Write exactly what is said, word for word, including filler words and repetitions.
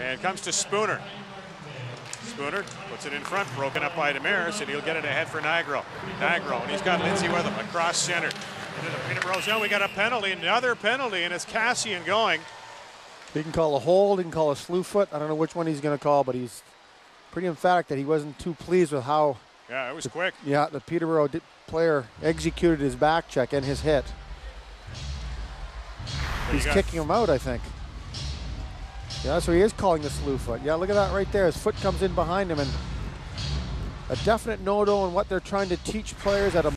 And comes to Spooner. Spooner puts it in front, broken up by Damaris, and he'll get it ahead for Nigro. Nigro, and he's got Lindsay with him, across center. Into the Peterborough zone, we got a penalty, another penalty, and it's Kassian going. He can call a hold, he can call a slew foot. I don't know which one he's going to call, but he's pretty emphatic that he wasn't too pleased with how. Yeah, it was the, quick. Yeah, the Peterborough did, player executed his back check and his hit. There he's kicking him out, I think. Yeah, so he is calling the slew foot. Yeah, look at that right there. His foot comes in behind him, and a definite no-no on what they're trying to teach players at a